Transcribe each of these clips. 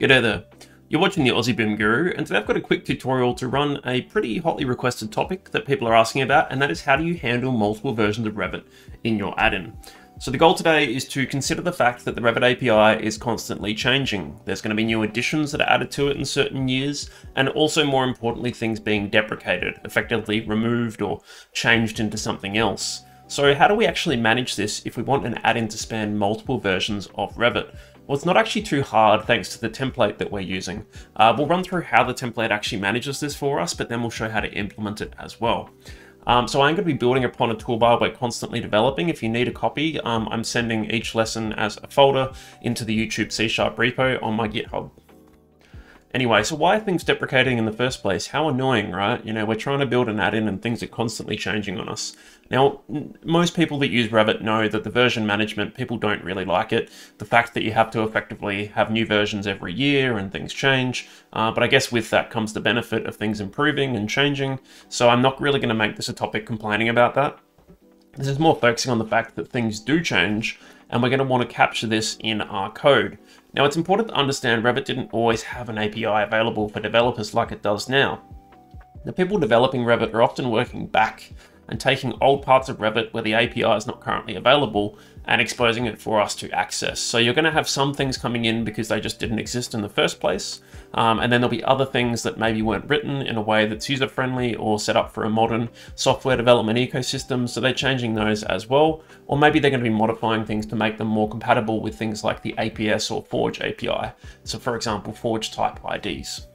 G'day there, you're watching the Aussie BIM Guru, and today I've got a quick tutorial to run a pretty hotly requested topic that people are asking about, and that is how do you handle multiple versions of Revit in your add-in. So the goal today is to consider the fact that the Revit API is constantly changing. There's going to be new additions that are added to it in certain years, and also more importantly things being deprecated, effectively removed or changed into something else. So how do we actually manage this if we want an add-in to span multiple versions of Revit? Well, it's not actually too hard thanks to the template that we're using. We'll run through how the template actually manages this for us, but then we'll show how to implement it as well. So I'm going to be building upon a toolbar we're constantly developing. If you need a copy, I'm sending each lesson as a folder into the YouTube C# repo on my GitHub. Anyway, so why are things deprecating in the first place? How annoying, right? You know, we're trying to build an add-in and things are constantly changing on us. Now, most people that use Revit know that the version management, people don't really like it. The fact that you have to effectively have new versions every year and things change. But I guess with that comes the benefit of things improving and changing. So I'm not really going to make this a topic complaining about that. This is more focusing on the fact that things do change, and we're going to want to capture this in our code. Now, it's important to understand Revit didn't always have an API available for developers like it does now. The people developing Revit are often working back and taking old parts of Revit where the API is not currently available and exposing it for us to access. So you're going to have some things coming in because they just didn't exist in the first place. And then there'll be other things that maybe weren't written in a way that's user-friendly or set up for a modern software development ecosystem. So they're changing those as well. Or maybe they're going to be modifying things to make them more compatible with things like the APS or Forge API. So for example, Forge type IDs.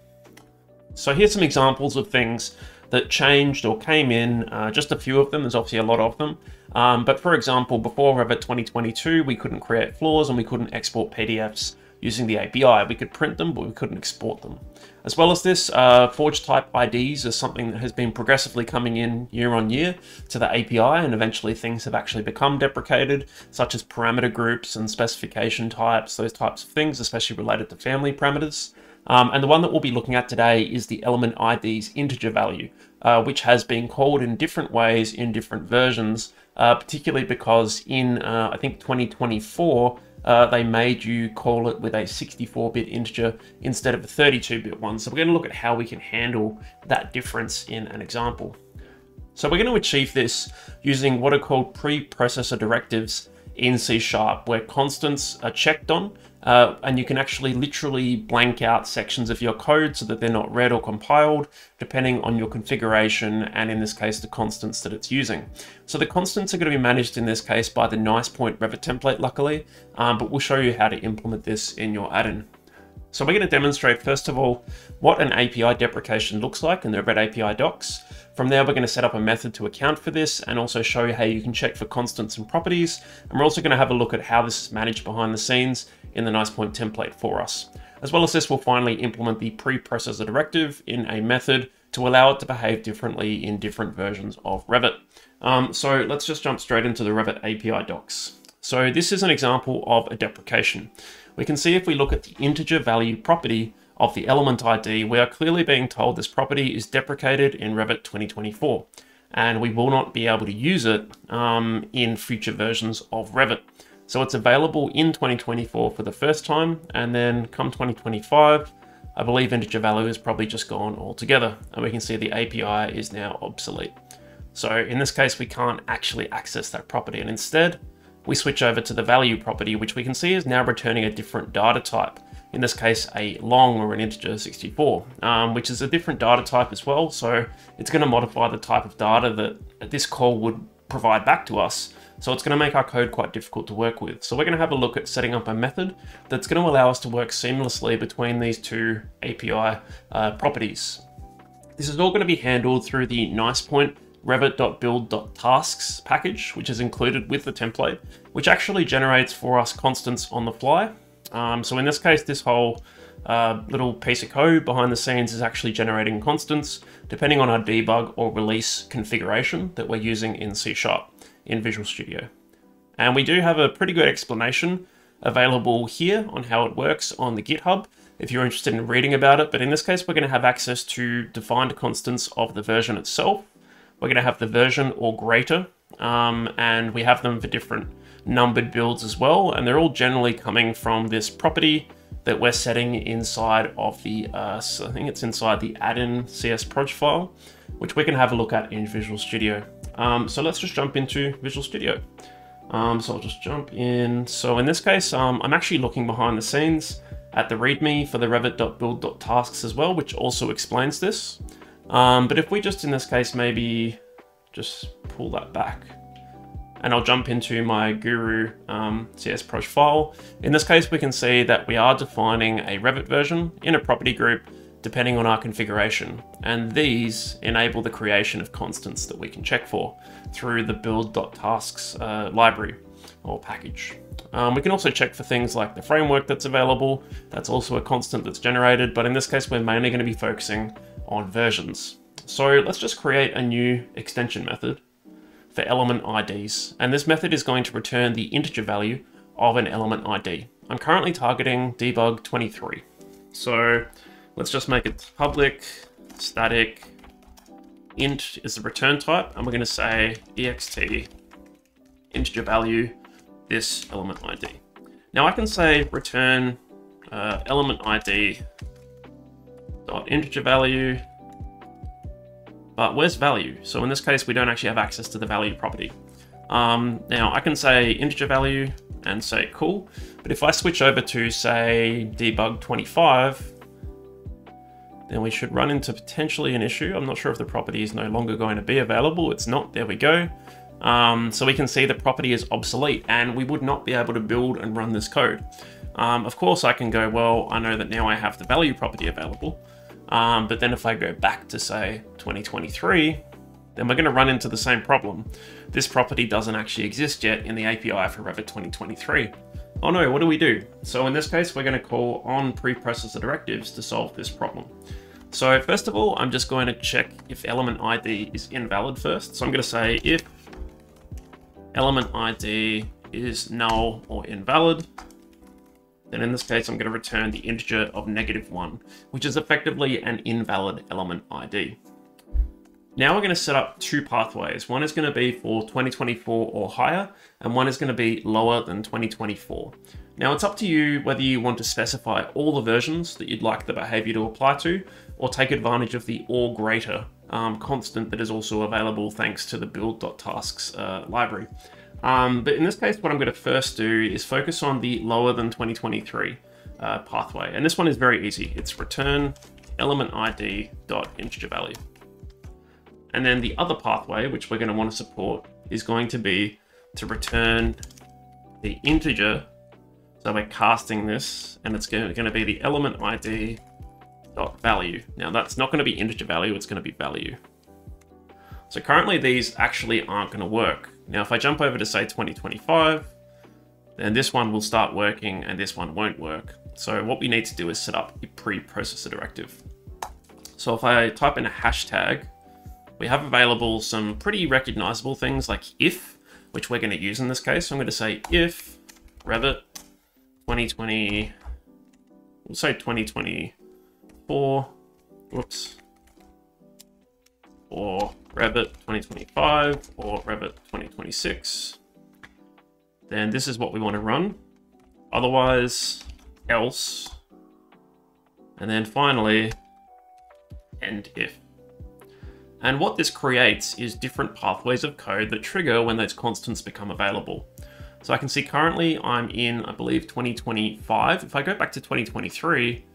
So here's some examples of things that changed or came in, just a few of them. There's obviously a lot of them. But for example, before Revit 2022, we couldn't create floors and we couldn't export PDFs using the API. We could print them, but we couldn't export them. As well as this, Forge type IDs is something that has been progressively coming in year on year to the API, and eventually things have actually become deprecated, such as parameter groups and specification types, those types of things, especially related to family parameters. And the one that we'll be looking at today is the element ID's integer value, which has been called in different ways in different versions, particularly because in, I think, 2024, they made you call it with a 64-bit integer instead of a 32-bit one. So we're going to look at how we can handle that difference in an example. So we're going to achieve this using what are called pre-processor directives in C#, where constants are checked on. And you can actually literally blank out sections of your code so that they're not read or compiled, depending on your configuration and in this case, the constants that it's using. So the constants are going to be managed in this case by the NicePoint Revit template, luckily, but we'll show you how to implement this in your add-in. So we're going to demonstrate, first of all, what an API deprecation looks like in the Revit API docs. From there, we're going to set up a method to account for this and also show you how you can check for constants and properties. And we're also going to have a look at how this is managed behind the scenes in the NicePoint template for us. As well as this, we'll finally implement the pre-processor directive in a method to allow it to behave differently in different versions of Revit. So let's just jump straight into the Revit API docs. So this is an example of a deprecation. We can see if we look at the integer value property of the element ID, we are clearly being told this property is deprecated in Revit 2024, and we will not be able to use it in future versions of Revit. So it's available in 2024 for the first time, and then come 2025, I believe integer value is probably just gone altogether, and we can see the API is now obsolete. So in this case, we can't actually access that property, and instead, we switch over to the value property, which we can see is now returning a different data type. In this case, a long or an integer 64, which is a different data type as well. So it's going to modify the type of data that this call would provide back to us. So it's going to make our code quite difficult to work with. So we're going to have a look at setting up a method that's going to allow us to work seamlessly between these two API properties. This is all going to be handled through the NicePoint revit.build.tasks package, which is included with the template, which actually generates for us constants on the fly. So in this case, this whole little piece of code behind the scenes is actually generating constants, depending on our debug or release configuration that we're using in C# in Visual Studio. And we do have a pretty good explanation available here on how it works on the GitHub, if you're interested in reading about it. But in this case, we're going to have access to defined constants of the version itself. We're going to have the version or greater, and we have them for different numbered builds as well. And they're all generally coming from this property that we're setting inside of the, so I think it's inside the add-in csproj file, which we can have a look at in Visual Studio. So let's just jump into Visual Studio. So I'll just jump in. So in this case, I'm actually looking behind the scenes at the README for the revit.build.tasks as well, which also explains this. But if we just, in this case, maybe just pull that back, and I'll jump into my Guru csproj file. In this case, we can see that we are defining a Revit version in a property group depending on our configuration. And these enable the creation of constants that we can check for through the build.tasks library or package. We can also check for things like the framework that's available. That's also a constant that's generated, but in this case, we're mainly going to be focusing on versions. So let's just create a new extension method for element IDs. And this method is going to return the integer value of an element ID. I'm currently targeting debug 23. So let's just make it public, static, int is the return type. And we're going to say ext integer value, this element ID. Now I can say return element ID dot integer value, but where's value? So in this case, we don't actually have access to the value property. Now I can say integer value and say cool, but if I switch over to say debug 25, then we should run into potentially an issue. I'm not sure if the property is no longer going to be available. It's not, there we go. So we can see the property is obsolete and we would not be able to build and run this code. Of course I can go, well, I know that now I have the value property available. But then if I go back to say 2023, then we're going to run into the same problem. This property doesn't actually exist yet in the API for Revit 2023. Oh no, what do we do? So in this case, we're going to call on pre-processor directives to solve this problem. So first of all, I'm just going to check if element ID is invalid first. So I'm going to say if element ID is null or invalid, then in this case, I'm going to return the integer of -1, which is effectively an invalid element ID. Now we're going to set up two pathways. One is going to be for 2024 or higher, and one is going to be lower than 2024. Now it's up to you whether you want to specify all the versions that you'd like the behavior to apply to, or take advantage of the or greater constant that is also available thanks to the build.tasks library. But in this case, what I'm going to first do is focus on the lower than 2023 pathway. And this one is very easy. It's return element ID dot integer value. And then the other pathway, which we're going to want to support, is going to be to return the integer. So we're casting this and it's going to be the element ID dot value. Now that's not going to be integer value. It's going to be value. So currently these actually aren't going to work. Now, if I jump over to say 2025, then this one will start working and this one won't work. So what we need to do is set up a pre-processor directive. So if I type in a hashtag, we have available some pretty recognizable things like if, which we're going to use in this case. So I'm going to say if Revit 2020, we'll say 2024, whoops, or Revit 2025 or Revit 2026, then this is what we want to run. Otherwise, else, and then finally, and if. And what this creates is different pathways of code that trigger when those constants become available. So I can see currently I'm in, I believe, 2025. If I go back to 2023,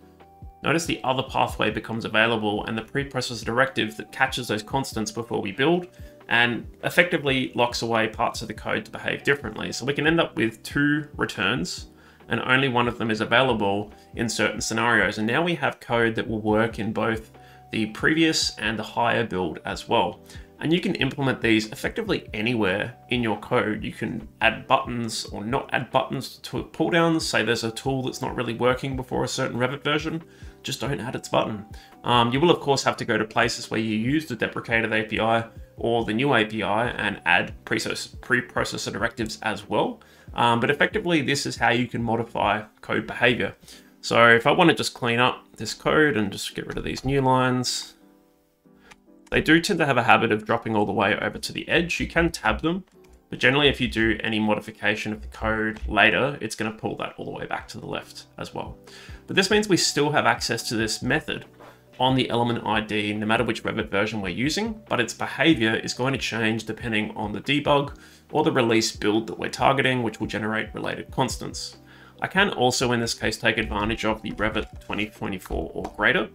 notice the other pathway becomes available and the preprocessor directive that catches those constants before we build and effectively locks away parts of the code to behave differently. So we can end up with two returns and only one of them is available in certain scenarios. And now we have code that will work in both the previous and the higher build as well. And you can implement these effectively anywhere in your code. You can add buttons or not add buttons to pull downs. Say there's a tool that's not really working before a certain Revit version, just don't add its button. You will of course have to go to places where you use the deprecated API or the new API and add pre-processor directives as well. But effectively this is how you can modify code behavior. So if I want to just clean up this code and just get rid of these new lines, they do tend to have a habit of dropping all the way over to the edge. You can tab them But generally, if you do any modification of the code later, it's going to pull that all the way back to the left as well. But this means we still have access to this method on the element ID, no matter which Revit version we're using, but its behavior is going to change depending on the debug or the release build that we're targeting, which will generate related constants. I can also, in this case, take advantage of the Revit 2024 or greater,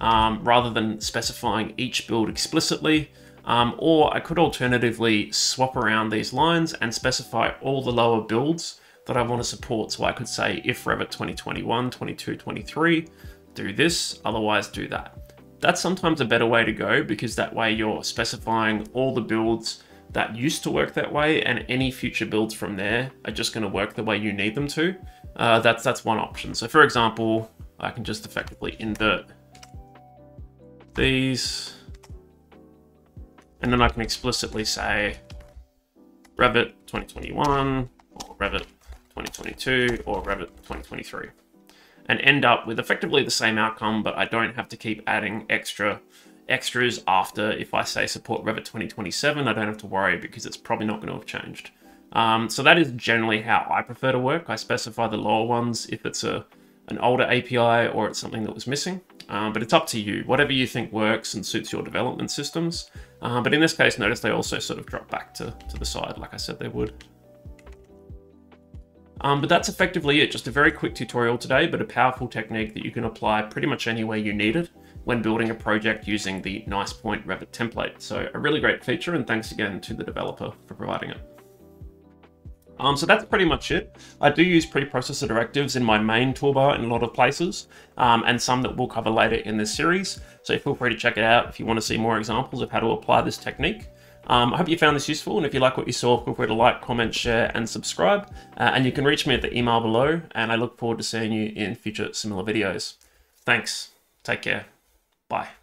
rather than specifying each build explicitly. Or I could alternatively swap around these lines and specify all the lower builds that I want to support. So I could say, if Revit 2021, 22, 23, do this, otherwise do that. That's sometimes a better way to go, because that way you're specifying all the builds that used to work that way, and any future builds from there are just going to work the way you need them to. That's one option. So for example, I can just effectively invert these. And then I can explicitly say Revit 2021, or Revit 2022, or Revit 2023, and end up with effectively the same outcome, but I don't have to keep adding extras after. If I say support Revit 2027, I don't have to worry, because it's probably not going to have changed. So that is generally how I prefer to work. I specify the lower ones if it's an older API or it's something that was missing. But it's up to you, whatever you think works and suits your development systems. But in this case, notice they also sort of drop back to the side, like I said they would. But that's effectively it, just a very quick tutorial today, but a powerful technique that you can apply pretty much anywhere you need it when building a project using the NicePoint Revit template. So a really great feature, and thanks again to the developer for providing it. So that's pretty much it. I do use pre-processor directives in my main toolbar in a lot of places, and some that we'll cover later in this series. So feel free to check it out if you want to see more examples of how to apply this technique. I hope you found this useful, and if you like what you saw, feel free to like, comment, share, and subscribe. And you can reach me at the email below, and I look forward to seeing you in future similar videos. Thanks. Take care. Bye.